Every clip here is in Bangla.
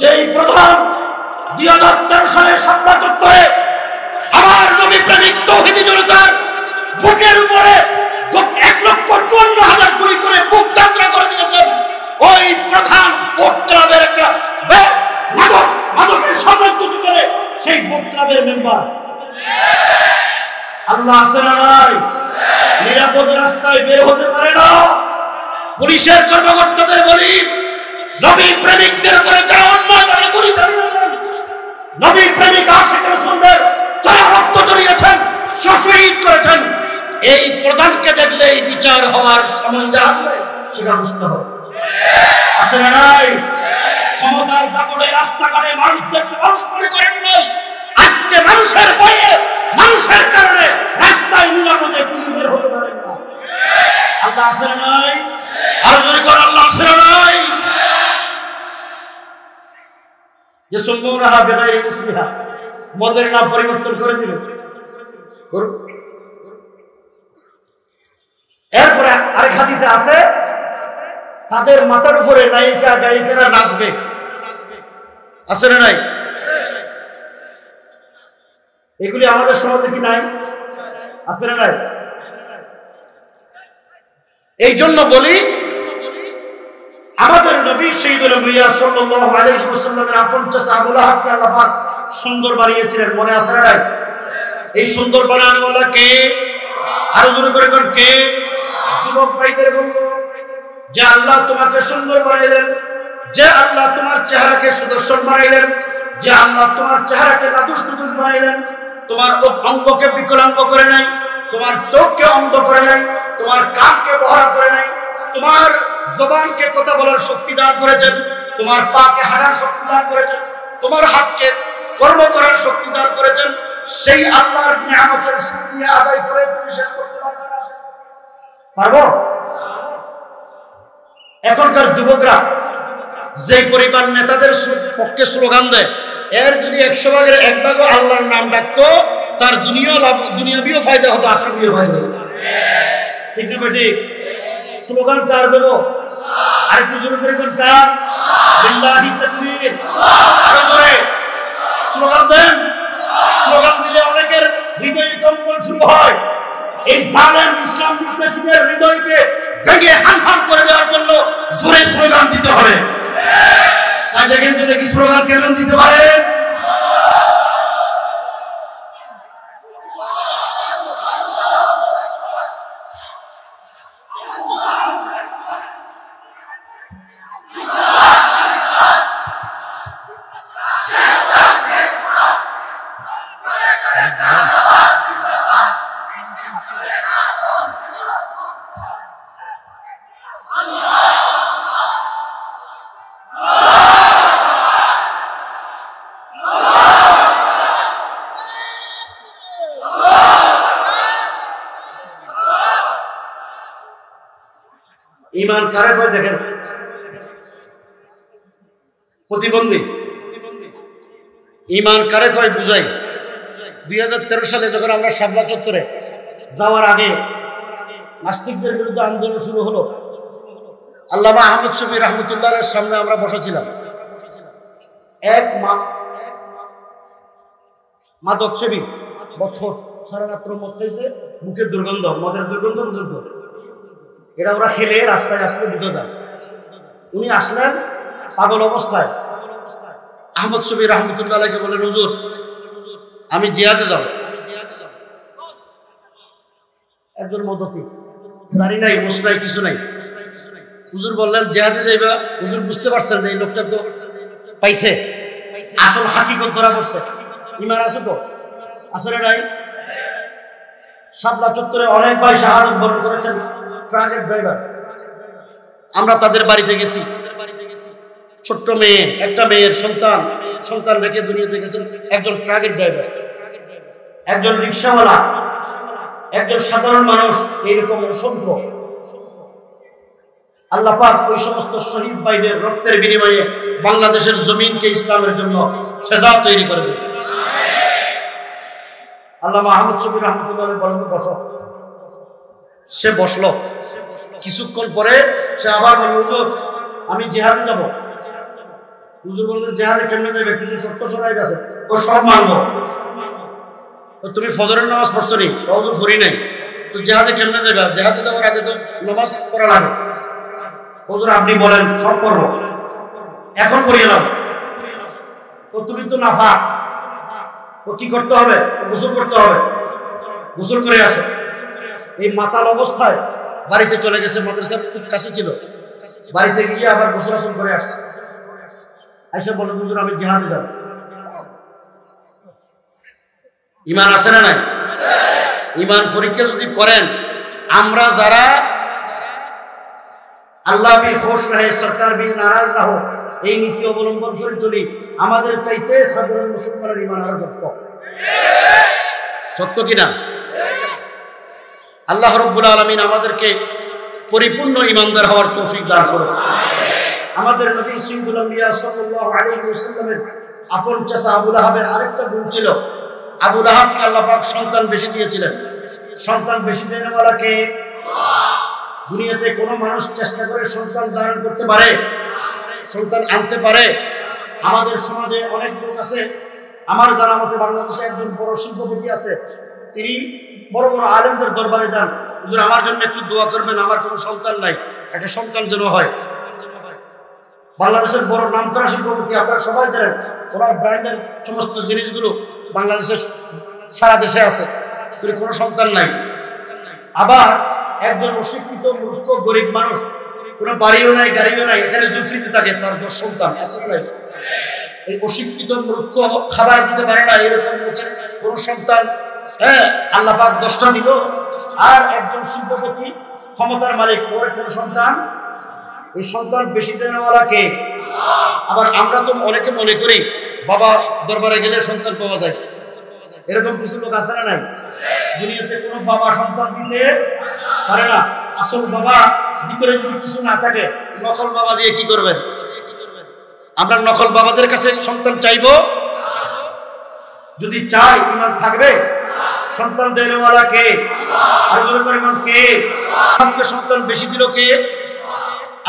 যেই প্রধান ২০১৩ সালে সম্পাদক করে আমার নবী প্রেমিক তৌহিদি জনতার বুকের উপরে ১,৫৪,০০০ গুলি করে বুক যাত্রা করে দিয়েছেন ওই প্রধান মুক্তাবের একটা মাদক মাদকের সাম্রাজ্য করে সেই মুক্তাবের মেম্বার আল্লাহ আসসালাম নিরাপদ রাস্তায় বের হতে পারে না পুলিশের কর্মকর্তাদের বলি নবী প্রেমিকদের উপরে যা অন্যায় ভাবে গুলি চালিয়েছেন নবী প্রেমিক আশিক রাসূলদের যারা রক্ত ঝরিয়েছেন শহীদ করেছেন এই প্রধানকে দেখলেই বিচার হওয়ার সময় জানলে সেটা বুঝতে হবে ঠিক আছে নাই ক্ষমতার দাপটে রাস্তাঘাটে মানুষদেরকে মানুষ মনে করেন নাই আজকে মানুষের হয়ে মানুষের কারণে রাস্তায় নিরাপদে গুলি বের হতে পারে না ঠিক আল্লাহ আছে নাই আর জোরে কর আল্লাহ আছে নাই যে সুন্দরহা বেলায় মুসলিহা মদের নাম পরিবর্তন করে দিল এরপরে আরেক হাদিসে আছে তাদের মাথার উপরে নায়িকা গায়িকারা নাচবে আছে না নাই এগুলি আমাদের সমাজে কি নাই আছে না নাই এই জন্য বলি আমাদের নবী সৈয়দুল মুয়া সাল্লাল্লাহু আলাইহি ওয়াসাল্লামের আপন চাচা আবু লাহাবকে আল্লাহ পাক সুন্দর বানিয়েছিলেন মনে আছে না নাই এই সুন্দর বানানোওয়ালা কে আরো জোরে করে বল কে যুবক ভাইদের বলল যে আল্লাহ তোমাকে সুন্দর বানাইলেন যে আল্লাহ তোমার চেহারাকে সুদর্শন বানাইলেন যে আল্লাহ তোমার চেহারাকে নাদুস নাদুস বানাইলেন তোমার অঙ্গকে বিকলাঙ্গ করে নাই তোমার চোখকে অন্ধ করে নাই তোমার কানকে বহরা করে নাই তোমার জবানকে কথা বলার শক্তি দান করেছেন তোমার পাকে হাঁটার শক্তি দান করেছেন তোমার হাতকে কর্ম করার শক্তি দান করেছেন সেই আল্লাহর নিয়ামতের শুকরিয়া আদায় করে তুমি শেষ করতে পারবো এখনকার যুবকরা যে পরিবার নেতাদের পক্ষে স্লোগান দেয় এর যদি ১০০ ভাগের ১ ভাগও আল্লাহর নাম ডাকতো তার দুনিয়াবিও ফায়দা হতো আখিরাবিও ফায়দা হতো ঠিক না বেটি স্লোগান কার দেব আর একটু জোরে করে বল কার বিল্লাহি তাকবীর আরো জোরে স্লোগান দেন স্লোগান দিলে অনেকের হৃদয়ে কম্পন শুরু হয় এই জালেম ইসলাম বিদ্বেষীদের হৃদয়কে ভেঙে হানহান করে দেওয়ার জন্য জোরে স্লোগান দিতে হবে তাই দেখেন যদি কি স্লোগান কেমন দিতে পারে ইমান কারা করে দেখেন প্রতিবন্ধী ইমান কারা কয় বুঝাই ২০১৩ সালে যখন আমরা শাপলা চত্বরে যাওয়ার আগে নাস্তিকদের বিরুদ্ধে আন্দোলন শুরু হলো আল্লামা আহমদ সুফি রহমতুল্লাহর সামনে আমরা বসেছিলাম এক মাদক সেবী বছর সারা রাত্র মদ খাইছে মুখের দুর্গন্ধ মদের দুর্গন্ধ পর্যন্ত এরা ওরা খেলে রাস্তায় আসলে বুঝা যায় উনি আসলেন পাগল অবস্থায় আহমদ সুফি রহমতুল্লাহ আলাইহি বলেন হুজুর আমি জিহাদে যাব একজন মদপি দাড়ি নাই মুছ নাই কিছু নাই হুজুর বললেন জিহাদে যাইবা হুজুর বুঝতে পারছেন যে এই লোকটা তো পাইছে আসল হাকিকত ধরা পড়ছে ইমান আছে তো আসলে নাই শাপলা চত্বরে অনেক ভাই শাহাদত বরণ করেছেন ট্রাকের ড্রাইভার আমরা তাদের বাড়িতে গেছি ছোট্ট মেয়ে একটা মেয়ের সন্তান সন্তান রেখে দুনিয়াতে গেছেন একজন ট্রাকের ড্রাইভার একজন রিক্সাওয়ালা একজন সাধারণ মানুষ এইরকম অসংখ্য আল্লাহ পাক ওই সমস্ত শহীদ ভাইদের রক্তের বিনিময়ে বাংলাদেশের জমিনকে ইসলামের জন্য ফেজা তৈরি করে দেবে আল্লামা আহমদ সুফি রহমতুল্লাহ আলাইহি বসো সে বসলো কিছুক্ষণ পরে সে আবার বলল হুজুর আমি জিহাদে যাব হুজুর বলতে যাহারে কেমনে যাবে কিছু সত্য সরাই গেছে ও সব মানব। তো তুমি ফজরের নামাজ পড়ছো নি হুজুর ফরি নাই, তো জেহাদে কেমনে যাবে? জেহাদে যাওয়ার আগে তো নামাজ পড়া লাগে। হুজুর আপনি বলেন সব পড়বো, এখন পড়িয়ে নাও। ও তুমি তো নাফা, ও কি করতে হবে? গোসল করতে হবে, গোসল করে আসো। এই মাতাল অবস্থায় বাড়িতে চলে গেছে, মাদ্রাসার খুব কাছে ছিল, বাড়িতে গিয়ে আবার গোসল আসন করে আসছে। আইসা বলে হুজুর আমি জেহাদে যাব। ইমান আছে না নাই? ইমান পরীক্ষা যদি করেন, আমরা যারা আল্লাহ ভি খুশ রহে সরকার ভি নারাজ না হোক এই নীতি অবলম্বন করে চলি, আমাদের চাইতে সাধারণ মুসলমানের ইমান আরো শক্ত। সত্য কিনা? আল্লাহ রাব্বুল আলামিন আমাদেরকে পরিপূর্ণ ইমানদার হওয়ার তৌফিক দান করুন। আমাদের নবী সিন্ধুল আম্বিয়া সাল্লাল্লাহু আলাইহি ওয়াসাল্লামের আপন চাচা আবু লাহাবের আরেকটা গুণ ছিল, আবু লাহাবকে আল্লাহ পাক সন্তান বেশি দিয়েছিলেন। সন্তান বেশি দেওয়ালাকে দুনিয়াতে কোনো মানুষ চেষ্টা করে সন্তান ধারণ করতে পারে, সন্তান আনতে পারে। আমাদের সমাজে অনেক লোক আছে, আমার জানা মতে বাংলাদেশে একজন বড় শিল্পপতি আছে, তিনি বড় বড় আলেমদের দরবারে যান, হুজুর আমার জন্য একটু দোয়া করবেন, আমার কোনো সন্তান নাই, একটা সন্তান যেন হয়। বাংলাদেশের বড় নামকরা শিল্পপতি, আপনারা সবাই জানেন, ওনার ব্র্যান্ডের সমস্ত জিনিসগুলো বাংলাদেশের সারা দেশে আছে, কোনো সন্তান নাই। আবার একজন অশিক্ষিত মূর্খ গরিব মানুষ, কোনো বাড়িও নাই গাড়িও নাই, এখানে জুফরিতে থাকে, তার 10 সন্তান আছে। এই অশিক্ষিত মূর্খ খাবার দিতে পারে না, এরকম লোকের কোনো সন্তান? হ্যাঁ, আল্লাহ পাক 10টা দিল। আর একজন শিল্পপতি ক্ষমতার মালিক, ওর কোনো সন্তান? এই সন্তান বেশি দেওয়ালা কে? আবার আমরা তো অনেকে মনে করি বাবা দরবারে গেলে সন্তান পাওয়া যায়, এরকম কিছু লোক আছে না নাই? দুনিয়াতে কোনো বাবা সন্তান দিতে পারে না। আসল বাবা ভিতরে যদি কিছু না থাকে, নকল বাবা দিয়ে কি করবেন? আমরা নকল বাবাদের কাছে সন্তান চাইবো? যদি চাই ইমান থাকবে। সন্তান দেওয়ালা কে? আর জোরে পরিমাণ কে? সবকে সন্তান বেশি দিল কে?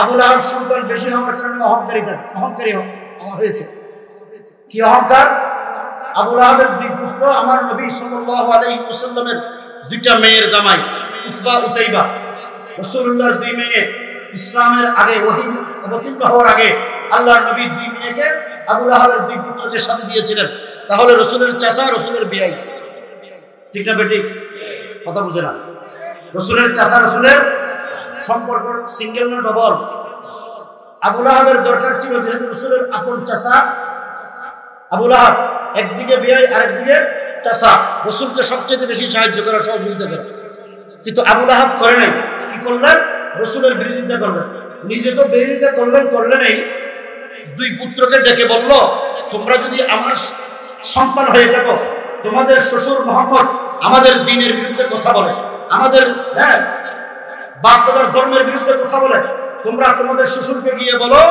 আবু লাহাব সন্তান বেশি হওয়ার কারণে অহংকারী হয়েছে। কি অহংকার? আবু লাহাবের দুই পুত্র আমার নবী সাল্লাল্লাহু আলাইহি ওয়াসাল্লামের দুইটা মেয়ের জামাই, উতবা উতাইবা। রাসূলুল্লাহর দুই মেয়ে ইসলামের আগে, ওহী অবতীর্ণ হওয়ার আগে আল্লাহর নবী দুই মেয়েকে আবু লাহাবের দুই পুত্রদের সাথে দিয়েছিলেন। তাহলে রাসূলের চাচা রাসূলের বিয়াই, ঠিক না বেটি? কথা বুঝে না? রাসূলের চাচা রাসূলের সম্পর্ক সিঙ্গেল না ডবল? আবু লাহাবের দরকার ছিল যেহেতু রাসূলের আপন চাচা আবু লাহাব, একদিকে বিয়াই আরেকদিকে চাচা, রাসূলকে সবচেয়ে বেশি সাহায্য করা সহযোগিতা করে। কিন্তু আবু লাহাব করে নাই, কি করলেন? রাসূলের বিরোধিতা করলেন। নিজে তো বিরোধিতা করলেন এই দুই পুত্রকে ডেকে বলল, তোমরা যদি আমার সন্তান হয়ে থাকো, তোমাদের শ্বশুর মুহাম্মদ আমাদের দ্বীনের বিরুদ্ধে কথা বলে, আমাদের বাপদাদার ধর্মের বিরুদ্ধে কথা বলে, তোমরা তোমাদের শ্বশুরকে গিয়ে বলো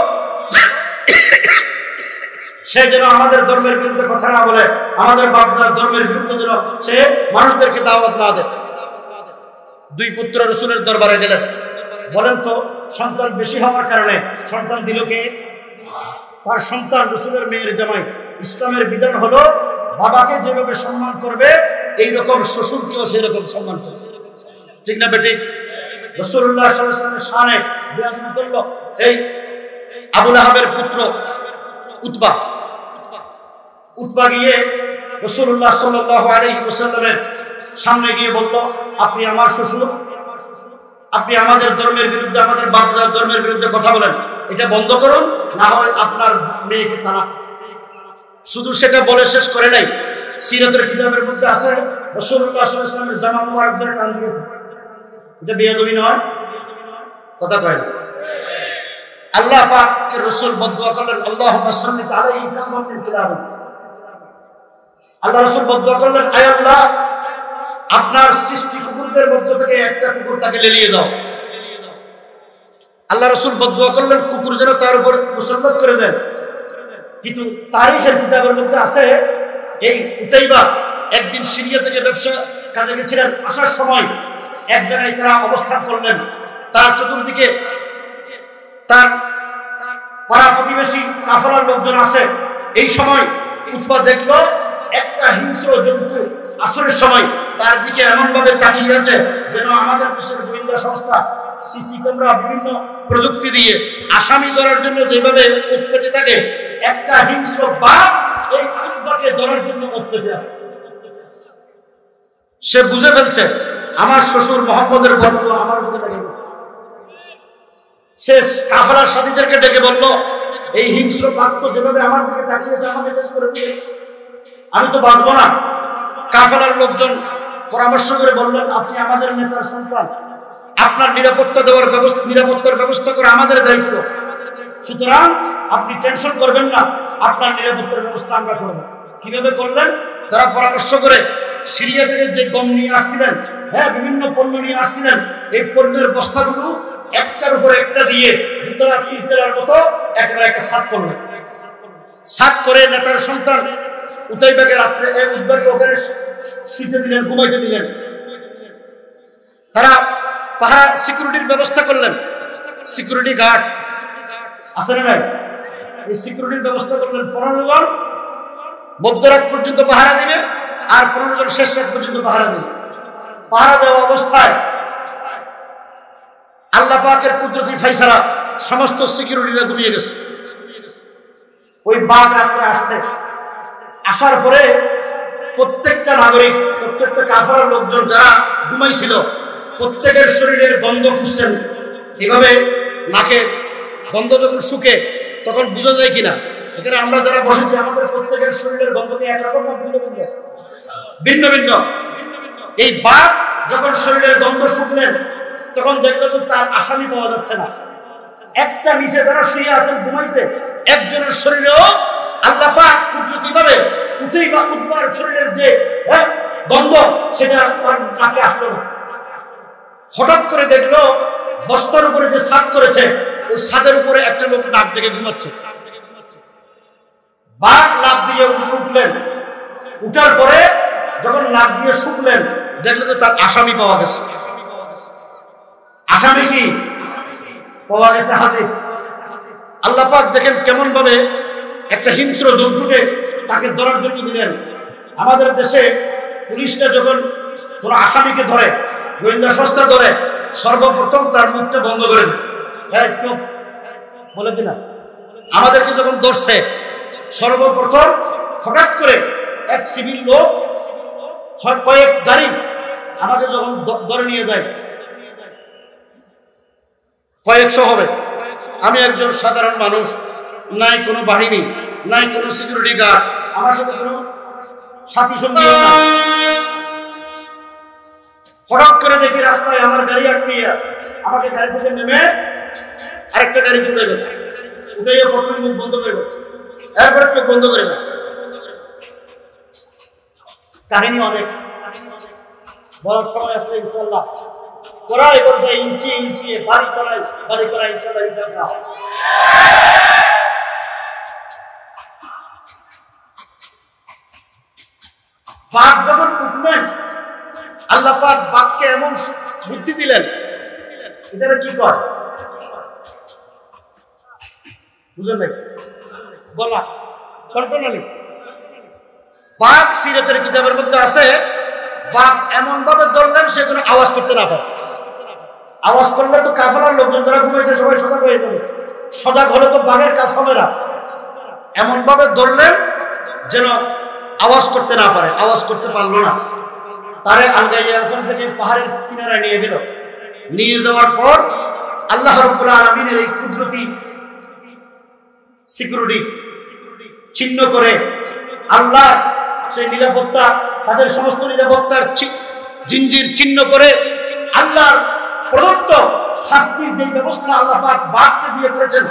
সে যেন আমাদের ধর্মের বিরুদ্ধে কথা না বলে, আমাদের বাপদাদার ধর্মের বিরুদ্ধে যেন সে মানুষদেরকে দাওয়াত না দেয়। দুই পুত্র রাসূলের দরবারে গেলেন। বলেন তো সন্তান বেশি হওয়ার কারণে সন্তান দিল কে? তার সন্তান রাসূলের মেয়ের জামাই। ইসলামের বিধান হলো বাবাকে যেভাবে সম্মান করবে এইরকম শ্বশুরকেও সেরকম সম্মান করবে, ঠিক না বেটি? রাসূলুল্লাহ সাল্লাল্লাহু আলাইহি ওয়াসাল্লামের শানে বিয়াদবি করলো এই আবু লাহাবের পুত্র উতবা। উতবা গিয়ে রাসূলুল্লাহ সাল্লাল্লাহু আলাইহি ওয়াসাল্লামের সামনে গিয়ে বলল, আপনি আমার শ্বশুর, আপনি আমাদের ধর্মের বিরুদ্ধে, আমাদের বাপদাদার ধর্মের বিরুদ্ধে কথা বলেন, এটা বন্ধ করুন, না হয় আপনার মেয়েকে তালাক। শুধু সেটা বলে শেষ করে নাই, সিরাতের কিতাবের মধ্যে আছে রাসূলুল্লাহ সাল্লাল্লাহু আলাইহি ওয়াসাল্লামের জামা মোবারক ধরে টান দিয়েছে। এটা বেয়াদবি নয়? কথা কয় না? আল্লাহ পাকের রাসূল বদদুয়া করলেন, আল্লাহুম্মা সাল্লিত আলাইহি কামান মিন কিলাবি। আল্লাহ রাসূল বদদুয়া করলেন, আয় আল্লাহ আপনার সৃষ্টি কুকুরদের মধ্য থেকে একটা কুকুর তাকে লেলিয়ে দাও। আল্লাহ রাসূল বদদুয়া করলেন কুকুর যেন তার উপর মুসল্লাত করে দেন। কিন্তু তারিখের কিতাবের মধ্যে আছে এই উতাইবা একদিন সিরিয়া থেকে ব্যবসা কাজে গেছিলেন, আসার সময় এক জায়গায় তারা অবস্থান করলেন। তার চতুর্দিকে তার পাড়া প্রতিবেশী কাফেলার লোকজন আসে। এই সময় উতবা দেখলো একটা হিংস্র জন্তু আসরের সময় তার দিকে এমন ভাবে তাকিয়ে আছে যেন আমাদের দেশের গোয়েন্দা সংস্থা সিসি ক্যামেরা বিভিন্ন প্রযুক্তি দিয়ে আসামি ধরার জন্য যেভাবে উৎপেটে থাকে, একটা হিংস্র বাঘ এই উতবাকে ধরার জন্য উৎপেটে আসে। সে বুঝে ফেলছে আমার শ্বশুর মোহাম্মদের গল্পগুলো আমার মধ্যে লেগে গেল। সে কাফেলার সাথীদেরকে ডেকে বলল, এই হিংস্র বাঘ তো যেভাবে আমার দিকে তাকিয়েছে আমাকে শেষ করে দিবে, আমি তো বাঁচবো না। কাফেলার লোকজন পরামর্শ করে বললেন, আপনি আমাদের নেতার সন্তান, আপনার নিরাপত্তা দেওয়ার ব্যবস্থা নিরাপত্তার ব্যবস্থা করে আমাদের দায়িত্ব, সুতরাং আপনি টেনশন করবেন না, আপনার নিরাপত্তার ব্যবস্থা আমরা করব। কিভাবে করলেন? তারা পরামর্শ করে সিরিয়া থেকে যে গম নিয়ে আসছিলেন, হ্যাঁ বিভিন্ন পণ্য নিয়ে আসছিলেন, এই পণ্যের বস্তাগুলো একটার উপর একটা দিয়ে দুতলা তিনতলার মতো একেবারে একটা সাত করলেন। সাত করে নেতার সন্তান উতাইবাকে রাত্রে উদ্বাকে ওখানে শুইতে দিলেন, ঘুমাইতে দিলেন। তারা পাহারা সিকিউরিটির ব্যবস্থা করলেন, সিকিউরিটি গার্ড আছে না নাই, এই সিকিউরিটির ব্যবস্থা করলেন। ১৫ জন মধ্যরাত পর্যন্ত পাহারা দিবে, আর ১৫ জন শেষ রাত পর্যন্ত পাহারা দিবে। পাহারা দেওয়া অবস্থায় আল্লাহ পাকের কুদরতি ফয়সালা, সমস্ত সিকিউরিটিরা ঘুমিয়ে গেছে। ওই বাঘ রাত্রে আসছে, আসার পরে প্রত্যেকটা নাগরিক, প্রত্যেকটা কাফেলার লোকজন যারা ঘুমাইছিল প্রত্যেকের শরীরের গন্ধ খুঁজছেন। এইভাবে নাকে গন্ধ যখন শুকে তখন বোঝা যায় কিনা, এখানে আমরা যারা বসেছি আমাদের প্রত্যেকের শরীরের গন্ধ নিয়ে একরকম ভিন্ন ভিন্ন। এই বাঘ যখন শরীরের গন্ধ শুকলেন তখন দেখলো যে তার আসামি পাওয়া যাচ্ছে না। একটা নিচে যারা শুয়ে আছেন ঘুমাইছে, একজনের শরীরেও আল্লাহ পাক কুদরতিভাবে উতাইবা উতবার শরীরের যে গন্ধ সেটা তার নাকে আসলো না। হঠাৎ করে দেখলো বস্তার উপরে যে ছাদ করেছে ওই ছাদের উপরে একটা লোক নাক ডেকে ঘুমাচ্ছে। বাঘ লাফ দিয়ে উঠলেন, উঠার পরে যখন নাক দিয়ে শুকলেন দেখলো যে তার আসামি পাওয়া গেছে। আসামি কি পাওয়া গেছে? হাজির। আল্লাহ পাক দেখেন কেমন ভাবে একটা হিংস্র জন্তুকে তাকে ধরার জন্য দিলেন। আমাদের দেশে পুলিশরা যখন কোন আসামিকে ধরে, গোয়েন্দা সংস্থা ধরে, সর্বপ্রথম তার মুখটা বন্ধ করেন, হ্যাঁ চুপ বলে কিনা। আমাদেরকে যখন ধরছে সর্বপ্রথম হঠাৎ করে এক সিভিল লোক কয়েক গাড়ি আমাকে যখন ধরে নিয়ে যায়, কয়েকশো হবে, আমি একজন সাধারণ মানুষ, নাই কোনো বাহিনী, নাই কোনো সিকিউরিটি গার্ড, আমার সাথে কোনো সাথী সঙ্গী। হঠাৎ করে দেখি রাস্তায় আমার গাড়ি আটকে আছে, আমাকে গাড়ি থেকে নেমে আরেকটা গাড়ি উঠে গেল, উঠে গিয়ে প্রথমে মুখ বন্ধ করে গেছে, এরপরে চোখ বন্ধ করে গেছে। কাহিনী অনেক, বলার সময় আছে ইনশাল্লাহ। করাই বলতে ইঞ্চি ইঞ্চি বাড়ি করাই, বাড়ি করাই ইনশাল্লাহ ইনশাল্লাহ। বাঘ যখন উঠলেন আল্লাহ পাক বাঘকে এমন বুদ্ধি দিলেন, এটা কি কর বুঝলেন নাকি? বলা কল্পনালি বাঘ সিরাতের কিতাবের মধ্যে আছে, বাঘ এমন ভাবে ধরলেন সে কোনো আওয়াজ করতে না পারে। আওয়াজ করলে তো কাফেলার লোকজন যারা ঘুমাইছে সবাই সজাগ হয়ে যাবে, সজাগ হলে তো বাঘের কাজ হবে না। এমন ভাবে ধরলেন যেন আওয়াজ করতে না পারে, আওয়াজ করতে পারলো না। তারে আলগাইয়া ওখান থেকে পাহাড়ের কিনারা নিয়ে গেল। নিয়ে যাওয়ার পর আল্লাহ রাব্বুল আলামিনের এই কুদরতি সিকিউরিটি চিহ্ন করে আল্লাহ সেই নিরাপত্তা, তাদের সমস্ত নিরাপত্তার জিঞ্জির চিহ্ন করে আল্লাহর প্রদত্ত শাস্তির যে ব্যবস্থা আল্লাহ পাক বাঘকে দিয়ে করেছেন,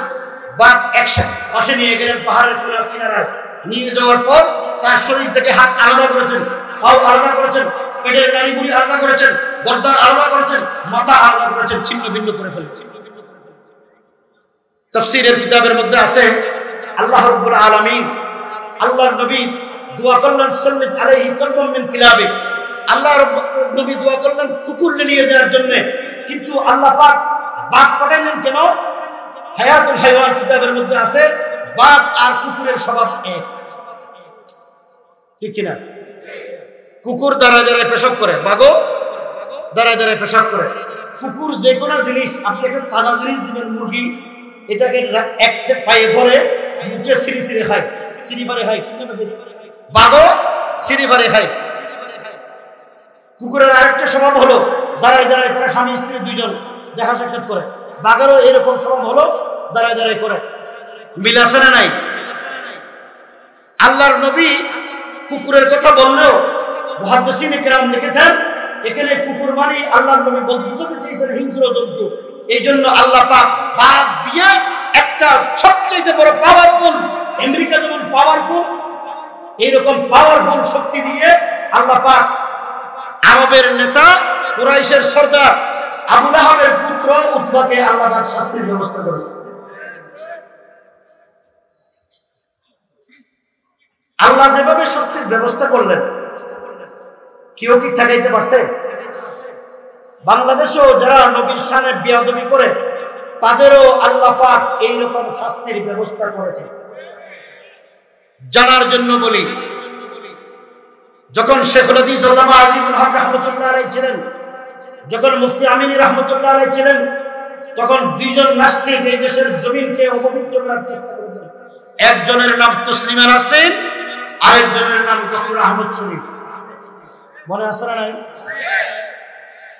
বাঘ একসাথে পাশে নিয়ে গেলেন পাহাড়ের কিনারায়। নিয়ে যাওয়ার পর তার শরীর থেকে হাত আলাদা করেছেন, পাও আলাদা করেছেন, পেটের নাড়ি ভুঁড়ি আলাদা করেছেন, গর্দান আলাদা করেছেন, মাথা আলাদা করেছেন, ছিন্ন ভিন্ন করে ফেলেছেন। তাফসীরের কিতাবের মধ্যে আছে আল্লাহ রাব্বুল আলামিন আল্লাহর নবী দোয়া করলেন, সাল্লাল্লাহু আলাইহি কলবাম মিন কিলাবি, আল্লাহ রাব্বুল নবী দোয়া করলেন কুকুর নিয়ে যাওয়ার জন্য, কিন্তু আল্লাহ পাক বাঘ পাঠালেন কেন? হায়াতুল হাইওয়ান কিতাবের মধ্যে আছে বাঘ আর কুকুরের স্বভাব এক, ঠিক কিনা? কুকুর দ্বারা দ্বারা পেশাব করে, বাঘও দ্বারা দ্বারা পেশাব করে। কুকুর যে কোনো জিনিস আপনি একটা তাজা জিনিস দিবেন, মুরগি এটাকে এক পায়ে ধরে মুখে সিঁড়ি সিঁড়ে খায়, সিঁড়িভারে খায়, বাঘও সিঁড়িভারে খায়। কুকুরের আরেকটা স্বভাব হলো দাঁড়ায় দাঁড়ায় তারা স্বামী স্ত্রী দুইজন দেখা সাক্ষাৎ করে, বাঘেরও এরকম স্বভাব হলো দাঁড়ায় দাঁড়ায় করে। মিল আছে না নাই? আল্লাহর নবী কুকুরের কথা বললেও মুহাদ্দিসিন ইকরাম লিখেছেন এখানে কুকুর মানে আল্লাহর নবী বুঝাতে চেয়েছেন হিংস্র জন্তু। এই জন্য আল্লাহ পাক বাঘ দিয়ে একটা সবচেয়ে বড় পাওয়ারফুল, আমেরিকা যেমন পাওয়ারফুল, এইরকম পাওয়ারফুল শক্তি দিয়ে আল্লাহ পাক আরবের নেতা কুরাইশের সর্দার আবু লাহাবের পুত্র উতবাকে আল্লাহ পাক শাস্তির ব্যবস্থা করেছেন। আল্লাহ যেভাবে শাস্তির ব্যবস্থা করলেন কেউ কি ঠেকাইতে পারছে? বাংলাদেশেও যারা নবীর শানে বিয়াদবি করে তাদেরও আল্লাহ পাক এইরকম শাস্তির ব্যবস্থা করেছে। জানার জন্য বলি, যখন শেখুল হাদিস আল্লামা আজিজুল হক রাহমাতুল্লাহ আলাইহি ছিলেন, যখন মুফতি আমিনী রাহমাতুল্লাহ আলাইহি ছিলেন, তখন দুইজন নাস্তিক এই দেশের জমিনকে অপবিত্র করার চেষ্টা করেছিল। একজনের নাম তসলিমা নাসরিন, আরেকজনের নাম ডক্টর আহমদ শরীফ। মনে আছে না?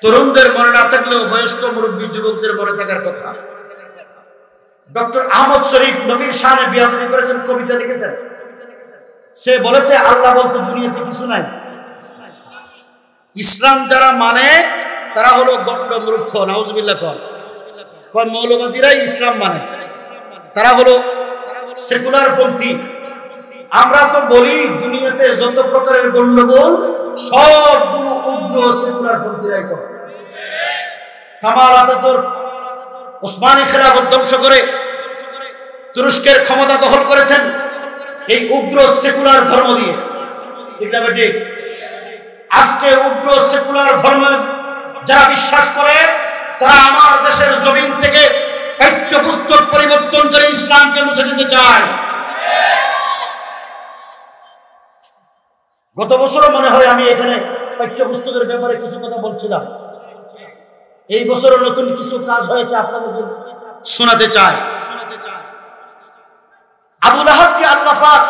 তরুণদের মনে না থাকলেও বয়স্ক মুরব্বী যুবকদের মনে থাকার কথা। ডক্টর আহমদ শরীফ নবীর শানে বিয়াদবি করেছেন, কবিতা লিখেছেন। সে বলেছে আল্লাহ বলতে দুনিয়াতে কিছু নাই। ইসলাম যারা মানে তারা হলো গণ্ড মূর্খ, নাউজুবিল্লাহ। কয় মৌলবাদীরাই ইসলাম মানে, তারা হলো সেকুলার পন্থী। আমরা তো বলি দুনিয়াতে যত প্রকারের গণ্ডগোল সবগুলো উগ্র সেকুলার পন্থীরাই করে। কামাল আতাতুর্ক ওসমানী খেলাফত ধ্বংস করে তুরস্কের ক্ষমতা দখল করেছেন এই উগ্র সেকুলার ধর্ম দিয়ে। আজকে উগ্র সেকুলার ধর্ম যারা বিশ্বাস করে তারা আমার দেশের জমিন থেকে পাঠ্যপুস্তক পরিবর্তন করে ইসলামকে মুছে দিতে চায়। গত বছরও মনে হয় আমি এখানে পাঠ্যপুস্তকের ব্যাপারে কিছু কথা বলছিলাম। এই বছরও নতুন কিছু কাজ হয়েছে, আপনাদের শোনাতে চায়। আবু লাহাবকে আল্লাহ পাক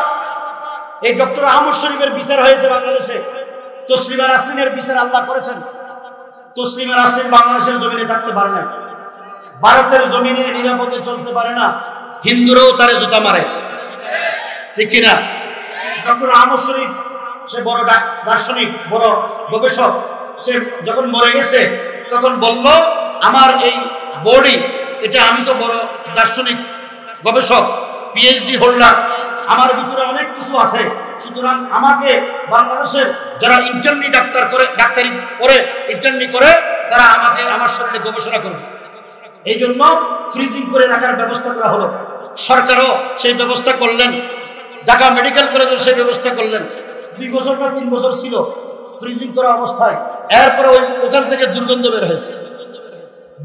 এই ডক্টর আহমদ শরীফের বিচার হয়েছে বাংলাদেশে, তসলিমা নাসরিনের বিচার আল্লাহ করেছেন। তসলিমা নাসরিন বাংলাদেশের জমিনে থাকতে পারে না, ভারতের জমিনে নিরাপদে চলতে পারে না, হিন্দুরাও তারে জুতা মারে, ঠিক কিনা? ডক্টর আহমদ শরীফ সে বড় দার্শনিক, বড় গবেষক। সে যখন মরে গেছে তখন বলল আমার এই বডি, এটা আমি তো বড় দার্শনিক গবেষক, পিএইচডি হোল্ডার, আমার ভিতরে অনেক কিছু আছে, সুতরাং আমাকে বাংলাদেশের যারা ইন্টারনি ডাক্তারি করে, ইন্টারনি করে, তারা আমাকে আমার শরীরে গবেষণা করবে। এই জন্য ফ্রিজিং করে রাখার ব্যবস্থা করা হলো, সরকারও সেই ব্যবস্থা করলেন, ঢাকা মেডিকেল কলেজও সেই ব্যবস্থা করলেন। 2 বছর বা 3 বছর ছিল ফ্রিজিং করা অবস্থায়, এরপরে ওখান থেকে দুর্গন্ধ বের হয়েছে।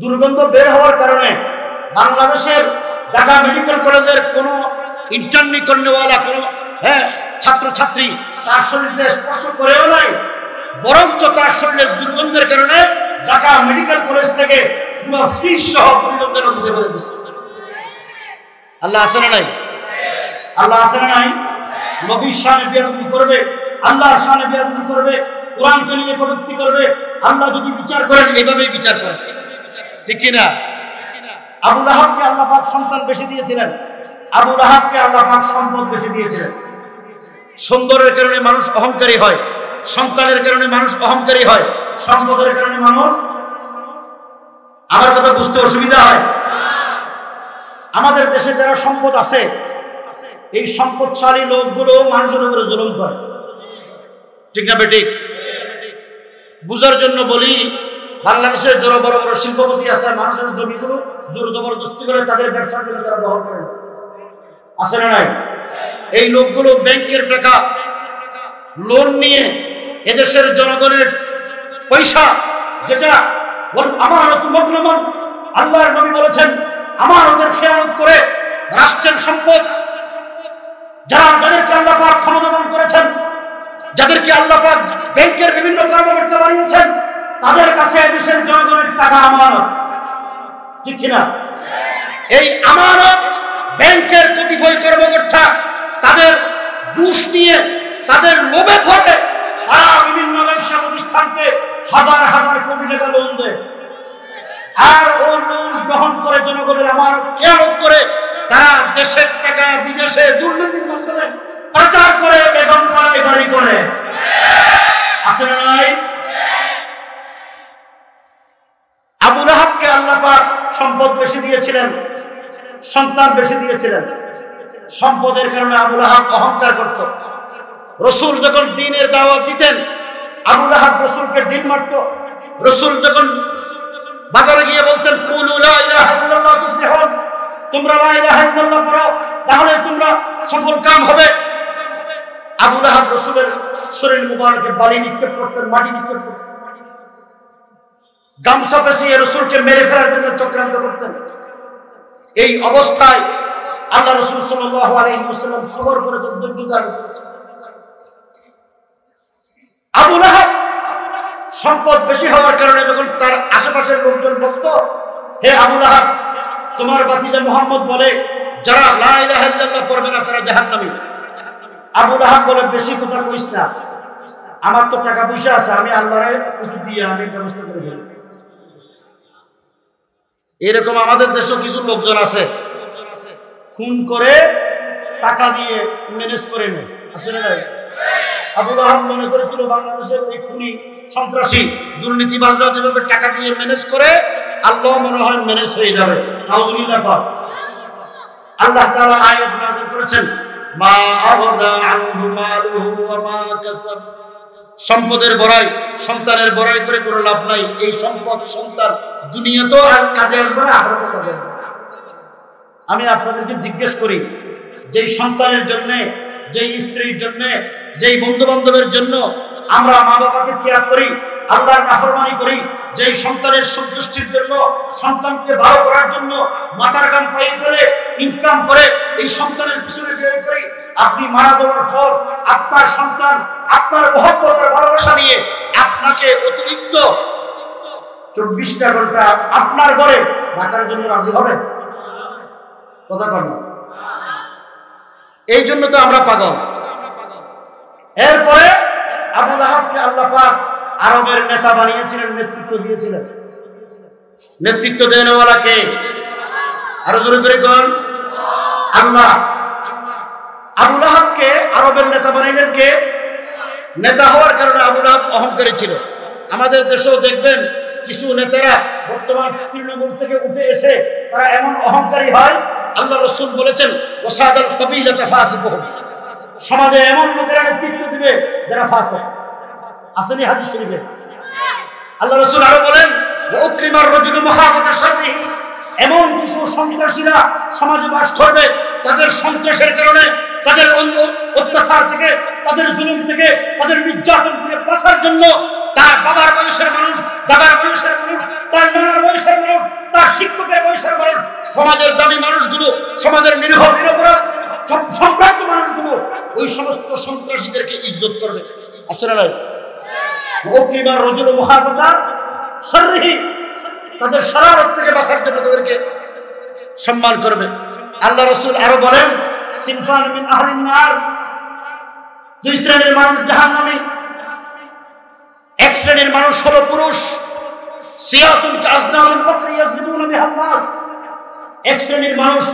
দুর্গন্ধ বের হওয়ার কারণে বাংলাদেশের ঢাকা মেডিকেল কলেজের কোনো ইন্টারনি করনেওয়ালা, কোনো ছাত্রছাত্রী তার শরীরে স্পর্শ করেও নাই, বরঞ্চ তার শরীরের দুর্গন্ধের কারণে ঢাকা মেডিকেল কলেজ থেকে পুরো ফ্রি সহ দুর্গন্ধের মধ্যে ফেলে দিচ্ছে। আল্লাহ আছে না নাই? আল্লাহ আছে না নাই? নবীর শানে বিয়াদবি করবে, আল্লাহর শানে বিয়াদবি করবে, কোরআনকে নিয়ে কটূক্তি করবে, আল্লাহ যদি বিচার করেন এইভাবেই বিচার করেন, ঠিক কিনা? আবু লাহাবকে আল্লাহ পাক সন্তান বেশি দিয়েছিলেন, আবু লাহাবকে আল্লাহ পাক সম্পদ বেশি দিয়েছিলেন। সুন্দরের কারণে মানুষ অহংকারী হয়, সন্তানের কারণে মানুষ অহংকারী হয়, সম্পদের কারণে মানুষ। আমার কথা বুঝতে অসুবিধা হয়? আমাদের দেশে যারা সম্পদ আছে এই সম্পদশালী লোকগুলো মানুষের উপরে জুলুম করে, ঠিক না বেঠিক? বুঝার জন্য বলি বাংলাদেশের যারা বড় বড় শিল্পপতি আছে মানুষের জমিগুলো জোর জবরদস্তি করে তাদের ব্যবসার জন্য তারা দখল করে, আছে না নাই? এই লোকগুলো ব্যাংকের টাকা লোন নিয়ে এদেশের জনগণের পয়সা, যেটা আমার আল্লাহর নবী বলেছেন আমার ওদের খেয়ানত করে রাষ্ট্রের সম্পদ যারা যাদেরকে আল্লাহ পাক ক্ষমতাবান করেছেন, যাদেরকে আল্লাহ পাক ব্যাংকের বিভিন্ন কর্মকর্তা বানিয়েছেন, তাদের কাছে দেশের জনগণের টাকা আমানত, ঠিক কিনা? এই আমানত ব্যাংকের কতিপয় কর্মকর্তা তাদের ঘুষ নিয়ে, তাদের লোভে ভরে তারা বিভিন্ন ব্যবসা প্রতিষ্ঠানকে হাজার হাজার কোটি টাকা লোন দেয়, আর ওই লোন গ্রহণ করে জনগণের আমার খেয়ানত করে তারা দেশের টাকা বিদেশে দুর্নীতির মাধ্যমে পাচার করে বেগম পাড়ায় বাড়ি করে। আছে না নাই? আবু লাহাবকে আল্লাহ পাক সম্পদ বেশি দিয়েছিলেন, সন্তান বেশি দিয়েছিলেন। সম্পদের কারণে আবু লাহাব অহংকার করত। রসুল যখন দ্বীনের দাওয়াত দিতেন আবু লাহাব রসুলকে ডিন মারত। রসুল যখন বাজারে গিয়ে বলতেন কুলু লা ইলাহা ইল্লাল্লাহ তুফলিহুন, তোমরা লা ইলাহা ইল্লাল্লাহ পড়ো তাহলে তোমরা সফল কাম হবে, আবু লাহাব রসুলের শরীর মুবারকে বালি নিক্ষেপ করতেন, মাটি নিক্ষেপ করতেন, গামছা পেঁচিয়ে রসুলকে মেরে ফেলার জন্য চক্রান্ত করতেন। এই অবস্থায় আল্লাহ রাসূল সাল্লাল্লাহু আলাইহি ওয়াসাল্লাম সবর করে ধৈর্য ধারণ করেছেন। আবু লাহাব সম্পদ বেশি হওয়ার কারণে যখন তার আশেপাশের লোকজন বলত হে আবু লাহাব, তোমার ভাতিজা মুহাম্মদ বলে যারা লা ইলাহা ইল্লাল্লাহ পড়বে না তারা জাহান্নামী। আবু লাহাব বলে বেশি কথা কইস না, আমার তো টাকা পয়সা আছে, আমি আল্লাহরে কিছু দিয়ে আমি ব্যবস্থা করে দেব। এরকম আমাদের দেশে কিছু লোকজন আছে খুন করে টাকা দিয়ে ম্যানেজ করে নেয়। আসলে আবু লাহাব মনে করেছিল বাংলাদেশের ওই খুনি সন্ত্রাসী দুর্নীতিবাজরা যেভাবে টাকা দিয়ে ম্যানেজ করে আল্লাহ মনে হয় ম্যানেজ হয়ে যাবে। আলহামদুলিল্লাহ, আল্লাহ তাআলা আয়াত নাযিল করেছেন মা আগনা আনহু মালুহু ওয়া মা কাসাব, সম্পদের বড়াই সন্তানের বড়াই করে কোনো লাভ নাই। এই সম্পদ সন্তান দুনিয়াতেও আর কাজে আসবে না, আরো কাজে আসবে। আমি আপনাদেরকে জিজ্ঞেস করি, যেই সন্তানের জন্যে, যেই স্ত্রীর জন্যে, যেই বন্ধু বান্ধবের জন্য আমরা মা বাবাকে ত্যাগ করি, আল্লাহর নাফরমানি করি, যেই সন্তানের সন্তুষ্টির জন্য, সন্তানকে ভালো করার জন্য মাথার গান পাই করে ইনকাম করে এই সন্তানের পিছনে ব্যয় করি, আপনি মারা যাওয়ার পর আপনার সন্তান আপনার মহব্বত আর ভালোবাসা নিয়ে আপনাকে অতিরিক্ত 24টা ঘন্টা আপনার ঘরে রাখার জন্য রাজি হবে? কথা বল না, এই জন্য তো আমরা পাগল। এরপরে আবু লাহাবকে আল্লাহ পাক আরবের নেতা বানিয়েছিলেন, নেতৃত্ব দিয়েছিলেন। নেতৃত্ব দেনওয়ালা কে? আরো জোরে করে কোন? আল্লাহ। আবু লাহাবকে আরবের নেতা বানাইলেন কে? নেতা হওয়ার কারণে আবু লাহাব অহংকারী ছিল। আমাদের দেশেও দেখবেন কিছু নেতারা বর্তমান তৃণমূল থেকে উঠে এসে তারা এমন অহংকারী হয়। আল্লাহ রাসূল বলেছেন ওয়াসাদাল কবিলাতা ফাসিকুহ, সমাজে এমন লোকেরা নেতৃত্ব দিবে যারা ফাসিক। আসেনি হাদিস শরীফে? আল্লাহ রাসূল আরো বলেন ওয়াকরিমার রাজুলু মুখাফাতা শাররিহি, এমন কিছু সন্ত্রাসীরা সমাজে বাস করবে তাদের সন্ত্রাসের কারণে, তাদের অত্যাচার থেকে, তাদের জুলুম থেকে, তাদের নির্যাতন থেকে বাঁচার জন্য তার বাবার বয়সের মানুষ, দাদার বয়সের মানুষ, তার নানার বয়সের মানুষ, তার শিক্ষকের বয়সের মানুষ, সমাজের দামি মানুষগুলো, সমাজের নিরীহ নিরপরাধ সম্ভ্রান্ত মানুষগুলো ওই সমস্ত সন্ত্রাসীদেরকে ইজ্জত করবে। আসলে নয় ওকিবার রজুল মুহাফাযা শাররিহি, তাদের শরারত থেকে বাঁচার জন্য তাদেরকে সম্মান করবে। আল্লাহ রাসূল আরো বলেন সিনফান মিন আহলিন নার, দুই শ্রেণীর মানুষ জাহান্নামী। এক শ্রেণীর মানুষ হলো পুরুষ, সিয়াতুন কাজনামিন বকরি ইয়াজরিবুনা বিহান নাস, এক শ্রেণীর মানুষ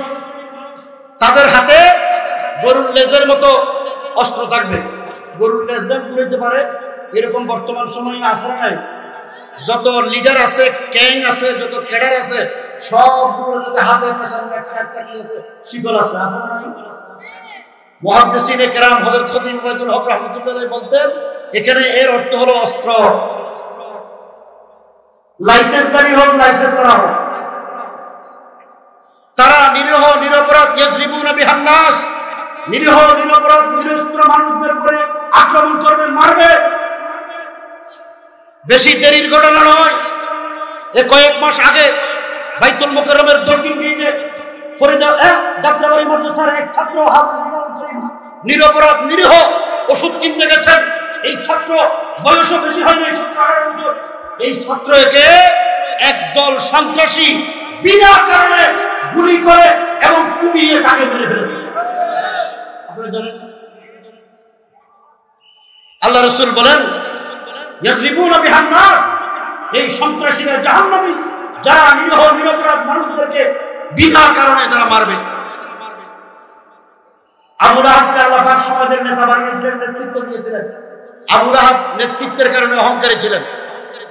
তাদের হাতে গরুর লেজের মতো অস্ত্র থাকবে। গরুর লেজ যেন ঘুরতে পারে এরকম বর্তমান সময়ে আছে না? যত লিডার আছে, ক্যাং আছে, যত ক্যাডার আছে সবগুলোর কাছে হাতের পেছনে একটা একটা শিকল আছে। মুহাদ্দিসিনে কেরাম হযরত খতিব ওবাইদুল হক রাহমাতুল্লাহ আলাইহি বলতেন এখানে এর অর্থ হলো অস্ত্র, লাইসেন্সধারী হোক লাইসেন্স ছাড়া হোক তারা নিরীহ নিরপরাধ ইয়াজরিবুনা বিহান নাস, নিরীহ নিরপরাধ নিরস্ত্র মানুষদের উপরে আক্রমণ করবে, মারবে। বেশি দেরির ঘটনা নয়, এ কয়েক মাস আগে বাইতুল মুকাররমের দক্ষিণ গেটে পড়ে যাও যাত্রাবাড়ি মাদ্রাসার এক ছাত্র হাফেজ নিরপরাধ নিরীহ ওষুধ কিনতে গেছেন। এই ছাত্র বয়স বেশি হয়নি, এই ছাত্রকে একদল সন্ত্রাসী বিনা কারণে গুলি করে এবং কুপিয়ে তাকে মেরে ফেলেছে। আপনারা জানেন আল্লাহ রাসূল বলেন ইয়াসরিবুনা বিহান নাস, এই সন্ত্রাসীরা জাহান্নামী যারা নিরীহ নিরপরাধ মানুষদেরকে বিনা কারণে যারা মারবে। আবু লাহাবকে আল্লাহ পাক সমাজের নেতা বানিয়েছিলেন, নেতৃত্ব দিয়েছিলেন। আবু লাহাব নেতৃত্বের কারণে অহংকারী ছিলেন।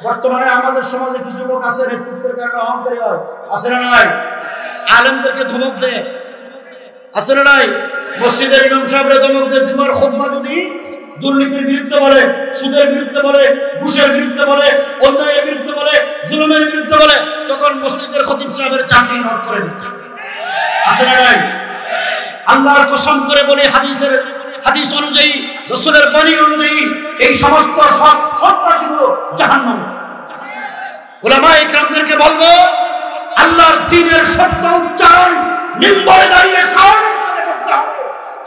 বর্তমানে আমাদের সমাজে কিছু লোক আছে নেতৃত্বের কারণে অহংকারী হয়, আছে না নাই? আলেমদেরকে ধমক দেয়, আছে না নাই? মসজিদের ইমাম সাহেবরা ধমক দেয়। জুমার খুতবা যদি দুর্নীতির বিরুদ্ধে বলে, সুদের বিরুদ্ধে বলে, ঘুষের বিরুদ্ধে বলে, অন্যায়ের বিরুদ্ধে বলে, জুলুমের বিরুদ্ধে বলে, তখন মসজিদের খতিব সাহেবের চাকরি নষ্ট করে দিচ্ছে, আছে না নাই? আল্লাহর কসম করে বলি হাদিস অনুযায়ী রাসূলের বাণী অনুযায়ী এই সমস্ত সন্ত্রাসীগুলো জাহান্নামী। উলামায়ে ইকরামদেরকে বলবো আল্লাহর দ্বীনের শব্দ উচ্চারণ মিম্বরে দাঁড়িয়ে সাহসের সাথে করতে হবে।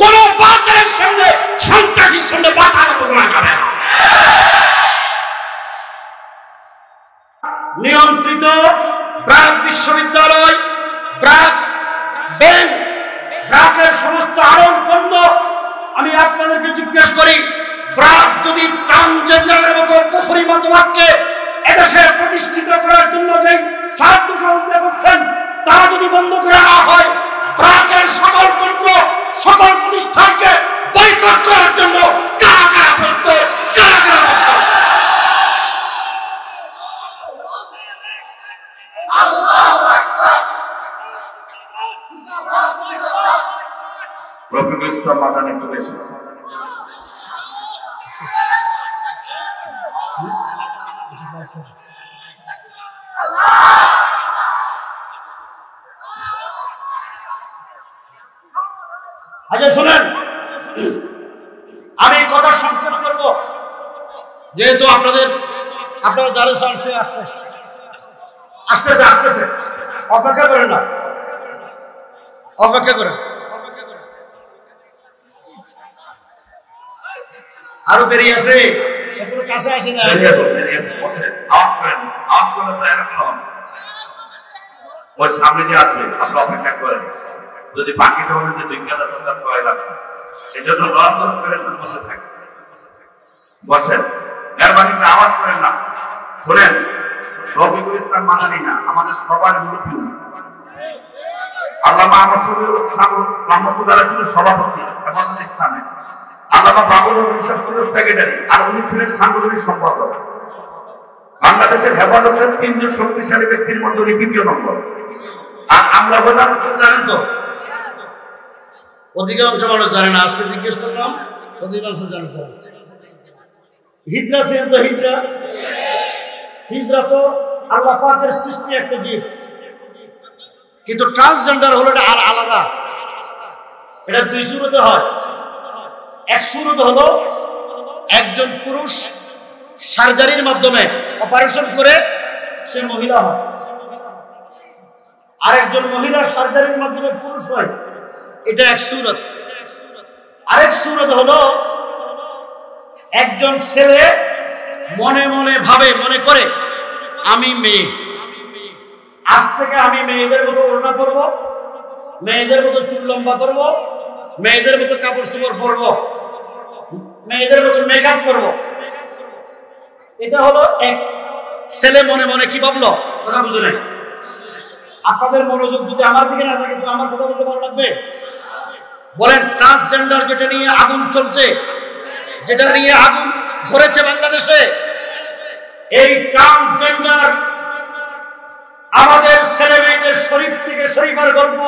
কোন বাতিলের সামনে সন্ত্রাসীর সামনে মাথা নত করা যাবে না। নিয়ন্ত্রিত ব্র্যাক বিশ্ববিদ্যালয়, ব্র্যাক ব্যাংক, ব্র্যাকের সমস্ত আড়ং বন্ধ। আমি আপনাদেরকে জিজ্ঞেস করি, ব্র্যাক যদি ট্রান্সজেন্ডারের মতো কুফরি মতবাদকে এদেশে প্রতিষ্ঠিত করার জন্য যে সাহায্য সহযোগিতা করছেন তা যদি বন্ধ করে না হয়, ব্র্যাকের সকল পণ্য সকল প্রতিষ্ঠানকে বয়কট করার জন্য কারা কারা প্রস্তুত, কারা কারা প্রস্তুত? আল্লাহু আকবার, রফিকুল ইসলাম মাদানী চলে এসেছে। আচ্ছা শোনেন, আমি কথা সংক্ষেপ করব, যেহেতু আপনারা যারা আসছে আসতেছে আসতেছে, অপেক্ষা করেন না, অপেক্ষা করেন, আরো বেরিয়ে আসে, এখনো কাছে আসে না। ওর সামনে দিয়ে আসবে, আপনি অপেক্ষা করেন। যদি বাকিটা হলে যে বিজ্ঞান করা লাগবে, এই জন্য লড়াচড়া করেন, বসে থাকেন, বসেন, এর বাকিটা আওয়াজ করেন না। শোনেন, রফিকুল ইসলাম মাদানী না, আমাদের সবার মুরব্বী, আল্লামা আহমদ সুফি রহমতুল্লাহ ছিল সভাপতি হেফাজত ইসলামের, আল্লামা বাবুল সাহেব ছিল সেক্রেটারি, আর উনি ছিলেন সাংগঠনিক সম্পাদক। বাংলাদেশের হেফাজতের তিনজন শক্তিশালী ব্যক্তির মধ্যে উনি তৃতীয় নম্বর। আর আমরা বললাম, জানেন তো অধিকাংশ মানুষ জানে না, আজকে জিজ্ঞেস করলাম অধিকাংশ জানে না। হিজরা ছিলেন তো, হিজরা তো আল্লাহ পাকের সৃষ্টি একটা জীব, কিন্তু ট্রান্সজেন্ডার হলো এটা আলাদা। এটা দুই সুরতে হয়। এক সুরত হলো একজন পুরুষ সার্জারির মাধ্যমে অপারেশন করে সে মহিলা হয়, আরেকজন মহিলা সার্জারির মাধ্যমে পুরুষ হয়, এটা এক সুরত। আরেক সুরত হলো একজন ছেলে মনে মনে ভাবে, মনে করে আমি মেয়ে, আজ থেকে আমি মেয়েদের মতো ওড়না পরব, মেয়েদের মতো চুল লম্বা করব, মেয়েদের মতো কাপড় চোপড় পরব, মেয়েদের মতো মেকআপ করব। এটা হলো এক ছেলে মনে মনে কি ভাবলো, কথা বুঝে নেই। আপনাদের মনোযোগ যদি আমার দিকে না থাকে তো আমার কথা বলতে ভালো লাগবে? বলেন, ট্রান্সজেন্ডার যেটা নিয়ে আগুন চলছে, যেটা নিয়ে আগুন ধরেছে বাংলাদেশে, এই ট্রান্সজেন্ডার আমাদের ছেলে মেয়েদের শরীর থেকে শরীফের গল্প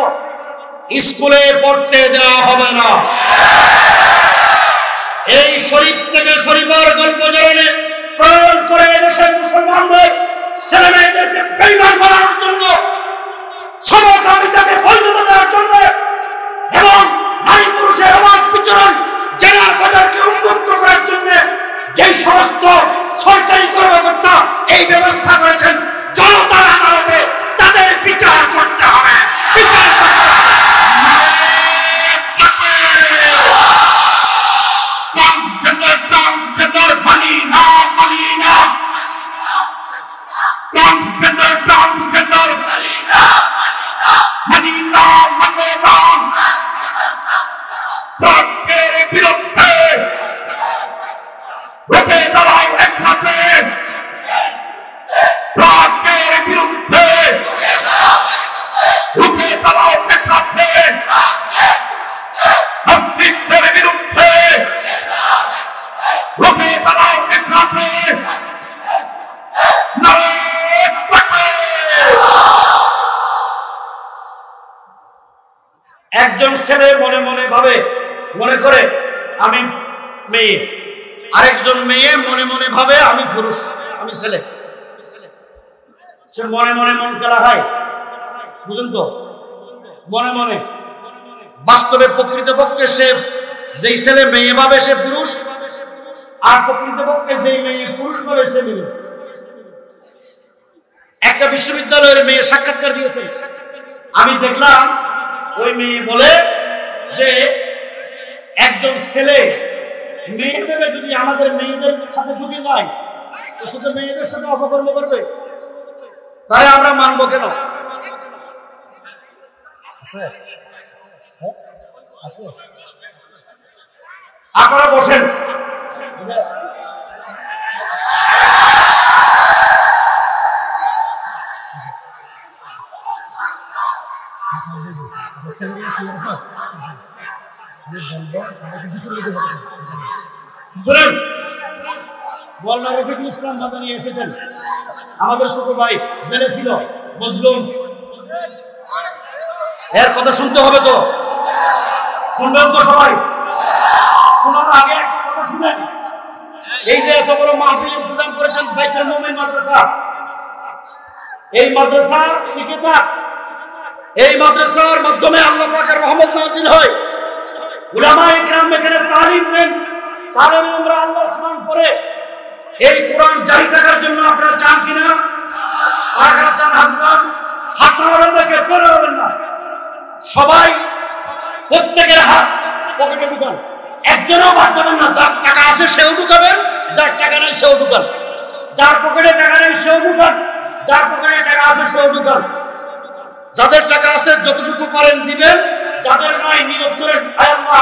স্কুলে পড়তে দেওয়া হবে না। এই শরীফ থেকে শরীফের গল্প জড়ালে প্রয়োগ করে দেশের মুসলমানরা ছেলে মেয়েদেরকে বেঈমান বানানোর জন্য, সমকামিতাকে বৈধতা দেওয়ার জন্য এবং নারী পুরুষের অবাধ বিচরণ জেলার বাজারকে উন্মুক্ত করার জন্য যে সমস্ত সরকারি কর্মকর্তা এই ব্যবস্থা করেছেন, জনতার আদালতে তাদের বিচার একজন ছেলে মনে মনে ভাবে মনে করে আমি মেয়ে, আরেকজন মেয়ে মনে মনে ভাবে আমি পুরুষ, আমি ছেলে। মনে মনে মন খেলা হয়, বুঝুন তো, মনে মনে। বাস্তবে প্রকৃতপক্ষে সে যেই ছেলে মেয়ে ভাবে সে পুরুষ, আর প্রকৃতপক্ষে যেই মেয়ে পুরুষ ভাবে সে মেয়ে। একটা বিশ্ববিদ্যালয়ের মেয়ে সাক্ষাৎকার দিয়েছে, আমি দেখলাম ওই মেয়ে বলে যে একজন ছেলে মেয়ে ভেবে যদি আমাদের মেয়েদের সাথে ঢুকে যায় তো শুধু মেয়েদের সাথে অপকর্ম করবে, তাহলে আমরা মানব কেন? আপনারা বসেন, আমাদের ছোট ভাই জেলে ছিল মজলুম, এর কথা শুনতে হবে তো? শুনবেন তো সবাই? শোনার আগে কথা শুনেন, এই যে এত বড় মাহফিল ইন্তজাম করেছেন বাইতুল মুমিন মাদ্রাসা, এই মাদ্রাসা নিকেতা, এই মাদ্রাসার মাধ্যমে আল্লাহ পাকের রহমত নাযিল হয়। উলামায়ে ইকরাম এখানে তালিম দেন, তাদের আমরা আল্লাহর কোরআন পড়ে। এই কোরআন জারি থাকার জন্য আপনারা চান কিনা? আপনারা চান? হাত নাড়াবেন না, কেউ নাড়াবেন না, সবাই প্রত্যেকের হাত পকেটে ঢুকান, একজনও বাদ দেবেন না। যার টাকা আছে সেও ঢুকাবেন, যার টাকা নেই সেও ঢুকান, যার পকেটে টাকা নেই সেও ঢুকান, যার পকেটে টাকা আছে সেও ঢুকান। যাদের টাকা আছে যতটুকু পারেন দিবেন, যাদের নয় নিয়োগ করে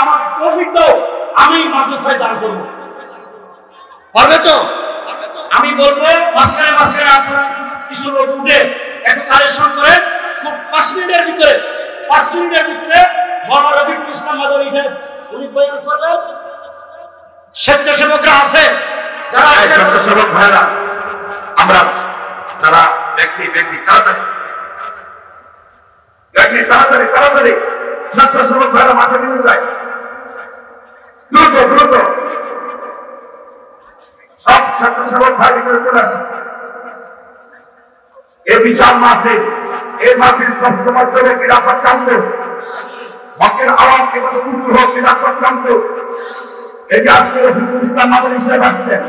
আমার তৌফিক দাও, আমি মাদ্রাসায় দান করব। পারবে তো? আমি বলবো মাঝখানে মাঝখানে আপনারা কিছু লোক উঠে একটু কালেকশন করে খুব 5 মিনিটের ভিতরে মাওলানা রফিকুল ইসলাম মাদানী সাহেব উনি বয়ান করবেন। স্বেচ্ছাসেবকরা আছে, যারা স্বেচ্ছাসেবক ভাইরা আমরা তারা ব্যক্তি তাড়াতাড়ি স্বেচ্ছাসেবক ভাইরা মাথা নিয়ে যায়, দ্রুত সব স্বেচ্ছাসেবক ভাই চলে আসে। এই বিশাল মাহফিল, এই মাহফিল সব সময় চলে খিলাফত শান্ত, হকের আওয়াজ কেবল উঁচু হোক, খিলাফত শান্ত। এই যে আজকে রফিকুল ইসলাম মাদানী সাহেব আসছেন,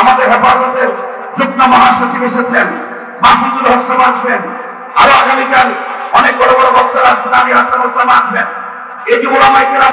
আমাদের হেফাজতের যুগ্ম মহাসচিব এসেছেন, মাহফুজুল হক সাহেব আসবেন, আরো আগামীকাল অনেক বড় বড় বক্তারা আসবেন, আমি হাসান আসবেন। এই যে ওলামায়ে কেরাম